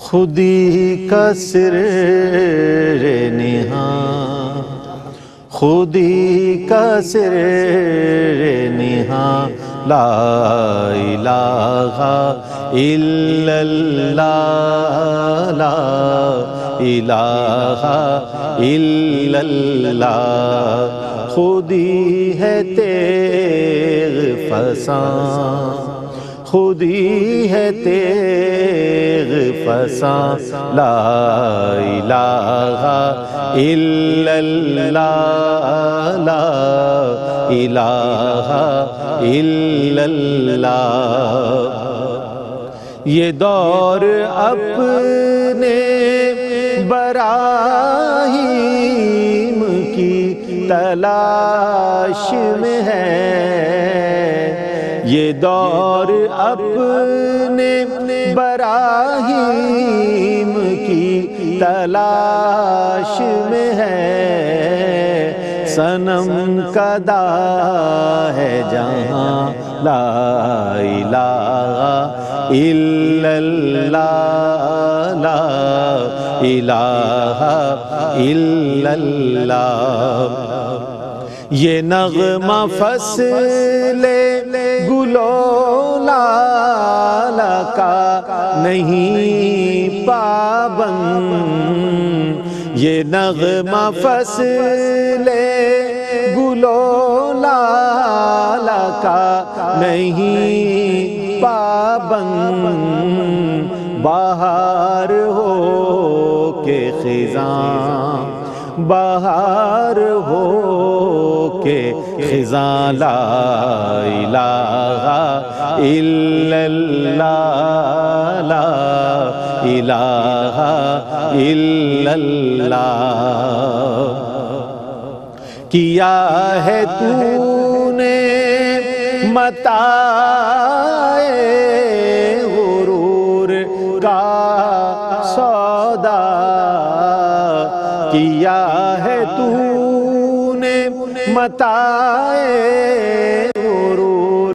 खुदी का सिर्रे निहां, खुदी का सिर्रे निहां, ला इलाहा इल्लल्लाह, ला इलाहा इल्लल्लाह। खुदी है तेग फसां, खुदी है तेग फसां, ला इलाहा इल्लल्लाह, ला इलाहा इल्लल्लाह। ये दौर अपने बराहीम की तलाश में है, ये दौर अपने बराहीम की तलाश में है। सनम कदा है जहां, ला इलाहा इल्लल्लाह, ला इलाहा इल्लल्लाह। ये नगमा फसले गुलो लाला का नहीं पाबंद, ये नगमा फसले गुलो लाला का नहीं पाबंद। बाहर हो के खिजां, बाहर हो के खिजां, ला इलाहा इल्लल्लाह, ला इलाहा इल्लल्लाह। किया है तूने मताए गुरूर का सौदा, किया है तूने मताए गुरूर